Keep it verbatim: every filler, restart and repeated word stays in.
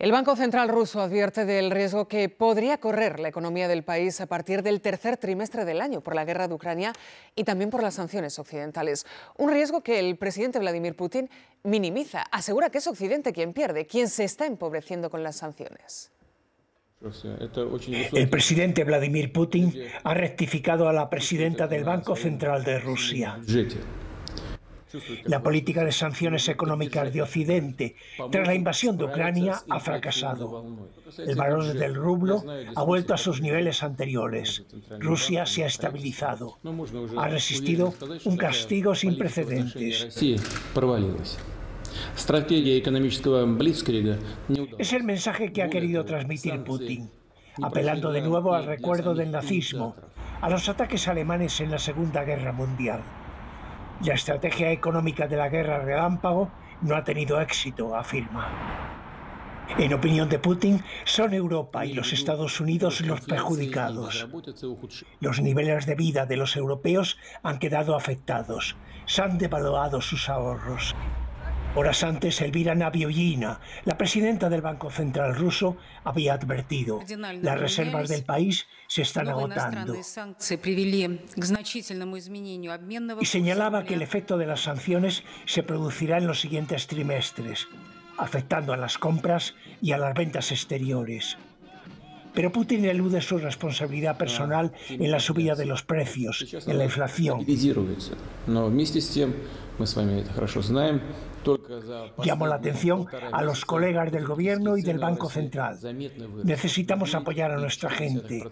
El Banco Central ruso advierte del riesgo que podría correr la economía del país a partir del tercer trimestre del año por la guerra de Ucrania y también por las sanciones occidentales. Un riesgo que el presidente Vladimir Putin minimiza. Asegura que es Occidente quien pierde, quien se está empobreciendo con las sanciones. El presidente Vladimir Putin ha rectificado a la presidenta del Banco Central de Rusia. La política de sanciones económicas de Occidente tras la invasión de Ucrania ha fracasado. El valor del rublo ha vuelto a sus niveles anteriores. Rusia se ha estabilizado. Ha resistido un castigo sin precedentes. Es el mensaje que ha querido transmitir Putin, apelando de nuevo al recuerdo del nazismo, a los ataques alemanes en la Segunda Guerra Mundial. La estrategia económica de la guerra relámpago no ha tenido éxito, afirma. En opinión de Putin, son Europa y los Estados Unidos los perjudicados. Los niveles de vida de los europeos han quedado afectados. Se han devaluado sus ahorros. Horas antes, Elvira Nabiullina, la presidenta del Banco Central ruso, había advertido: las reservas del país se están agotando. Y señalaba que el efecto de las sanciones se producirá en los siguientes trimestres, afectando a las compras y a las ventas exteriores. Pero Putin elude su responsabilidad personal en la subida de los precios, en la inflación. Llamo la atención a los colegas del gobierno y del Banco Central. Necesitamos apoyar a nuestra gente.